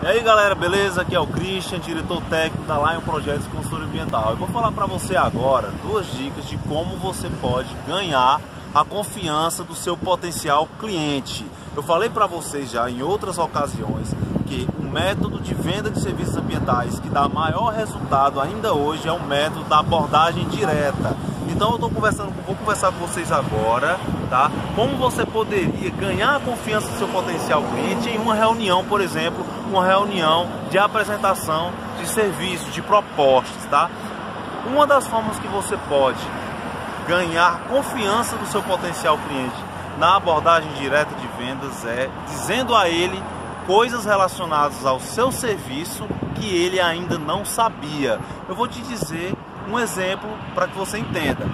E aí galera, beleza? Aqui é o Christian, diretor técnico da Lion Projetos de Consultoria Ambiental. Eu vou falar para você agora duas dicas de como você pode ganhar a confiança do seu potencial cliente. Eu falei para vocês já em outras ocasiões que o método de venda de serviços ambientais que dá maior resultado ainda hoje é o método da abordagem direta. Então eu vou conversar com vocês agora, tá? Como você poderia ganhar a confiança do seu potencial cliente em uma reunião, por exemplo, uma reunião de apresentação de serviços, de propostas, tá? Uma das formas que você pode ganhar confiança do seu potencial cliente na abordagem direta de vendas é dizendo a ele coisas relacionadas ao seu serviço que ele ainda não sabia. Eu vou te dizer um exemplo para que você entenda.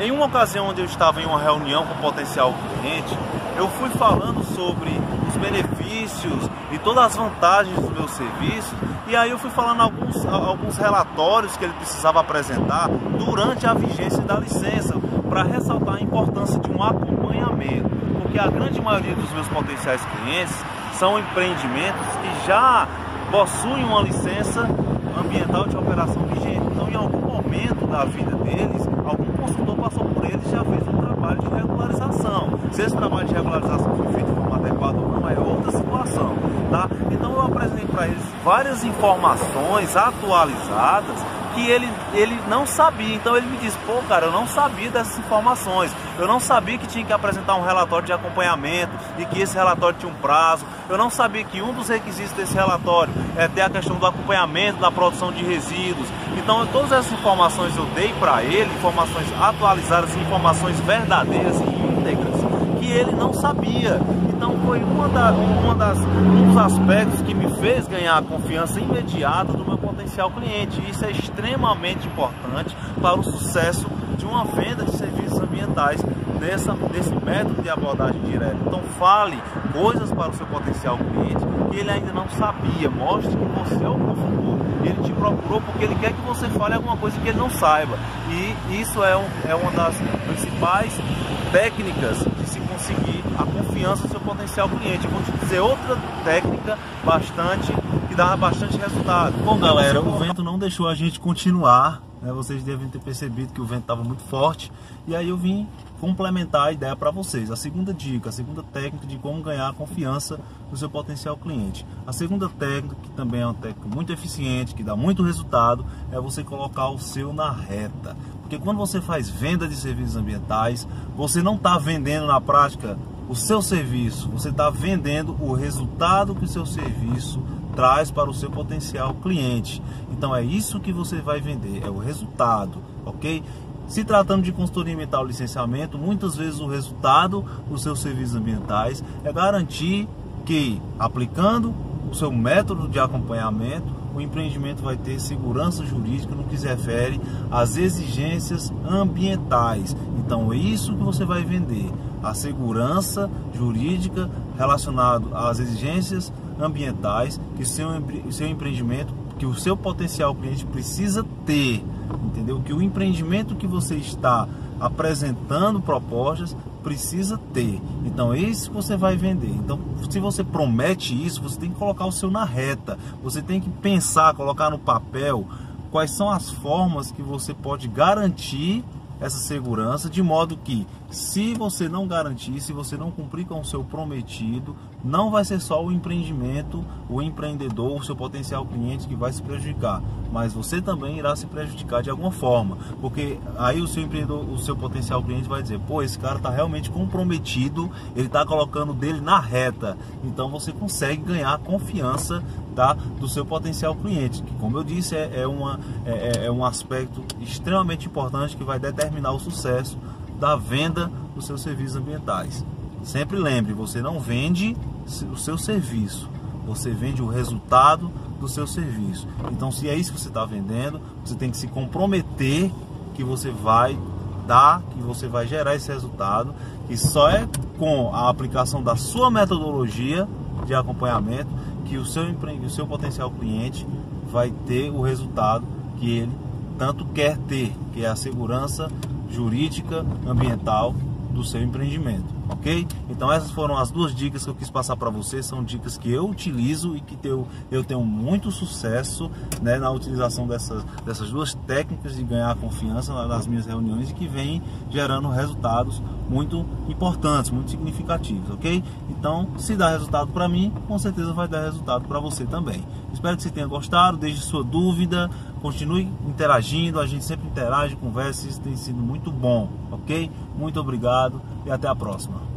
Em uma ocasião onde eu estava em uma reunião com um potencial cliente, eu fui falando sobre os benefícios e todas as vantagens do meu serviço, e aí eu fui falando alguns relatórios que ele precisava apresentar durante a vigência da licença, para ressaltar a importância de um acompanhamento, porque a grande maioria dos meus potenciais clientes são empreendimentos que já possuem uma licença ambiental de operação vigente. Então, em algum momento da vida deles, algum consultor passou por eles e já fez um trabalho de regularização. Se esse trabalho de regularização foi feito de forma adequada ou não, é outra situação, tá? Então, eu apresentei para eles várias informações atualizadas que ele não sabia. Então, ele me disse: pô, cara, eu não sabia dessas informações. Eu não sabia que tinha que apresentar um relatório de acompanhamento e que esse relatório tinha um prazo. Eu não sabia que um dos requisitos desse relatório é ter a questão do acompanhamento da produção de resíduos. Então, todas essas informações eu dei para ele, informações atualizadas, informações verdadeiras e íntegras, que ele não sabia. Então, foi um dos aspectos que me fez ganhar a confiança imediata do meu potencial cliente. Isso é extremamente importante para o sucesso de uma venda de serviços ambientais desse método de abordagem direta. Então fale coisas para o seu potencial cliente que ele ainda não sabia. Mostre que você é o consultor. Ele te procurou porque ele quer que você fale alguma coisa que ele não saiba. E isso é uma das principais técnicas de se conseguir a confiança do seu potencial cliente. Eu vou te dizer outra técnica que dá bastante resultado. Bom galera, o vento não deixou a gente continuar. Vocês devem ter percebido que o vento estava muito forte, e aí eu vim complementar a ideia para vocês. A segunda dica, a segunda técnica de como ganhar a confiança do seu potencial cliente. A segunda técnica, que também é uma técnica muito eficiente, que dá muito resultado, é você colocar o seu na reta. Porque quando você faz venda de serviços ambientais, você não está vendendo na prática o seu serviço, você está vendendo o resultado que o seu serviço traz para o seu potencial cliente. Então é isso que você vai vender, é o resultado, ok? Se tratando de consultoria ambiental e licenciamento, muitas vezes o resultado dos seus serviços ambientais é garantir que, aplicando o seu método de acompanhamento, o empreendimento vai ter segurança jurídica no que se refere às exigências ambientais. Então é isso que você vai vender, a segurança jurídica relacionada às exigências ambientais que seu empreendimento, que o seu potencial cliente precisa ter, entendeu? Que o empreendimento que você está apresentando propostas precisa ter. Então é isso que você vai vender. Então, se você promete isso, você tem que colocar o seu na reta. Você tem que pensar, colocar no papel quais são as formas que você pode garantir essa segurança, de modo que, se você não garantir, se você não cumprir com o seu prometido, não vai ser só o empreendimento, o empreendedor, o seu potencial cliente que vai se prejudicar, mas você também irá se prejudicar de alguma forma, porque aí o seu empreendedor, o seu potencial cliente vai dizer: pô, esse cara está realmente comprometido, ele está colocando o dele na reta. Então você consegue ganhar a confiança, tá, do seu potencial cliente, que, como eu disse, é um aspecto extremamente importante que vai determinar o sucesso da venda dos seus serviços ambientais. Sempre lembre, você não vende o seu serviço, você vende o resultado do seu serviço. Então, se é isso que você está vendendo, você tem que se comprometer que você vai dar, que você vai gerar esse resultado, e só é com a aplicação da sua metodologia de acompanhamento que o seu potencial cliente vai ter o resultado que ele tanto quer ter, que é a segurança jurídica, ambiental do seu empreendimento, ok? Então essas foram as duas dicas que eu quis passar para vocês, são dicas que eu utilizo e que eu tenho muito sucesso, né, na utilização dessas duas técnicas de ganhar confiança nas minhas reuniões e que vem gerando resultados muito importantes, muito significativos, ok? Então, se dá resultado para mim, com certeza vai dar resultado para você também. Espero que você tenha gostado, deixe sua dúvida, continue interagindo, a gente sempre interage, conversa, isso tem sido muito bom, ok? Muito obrigado e até a próxima.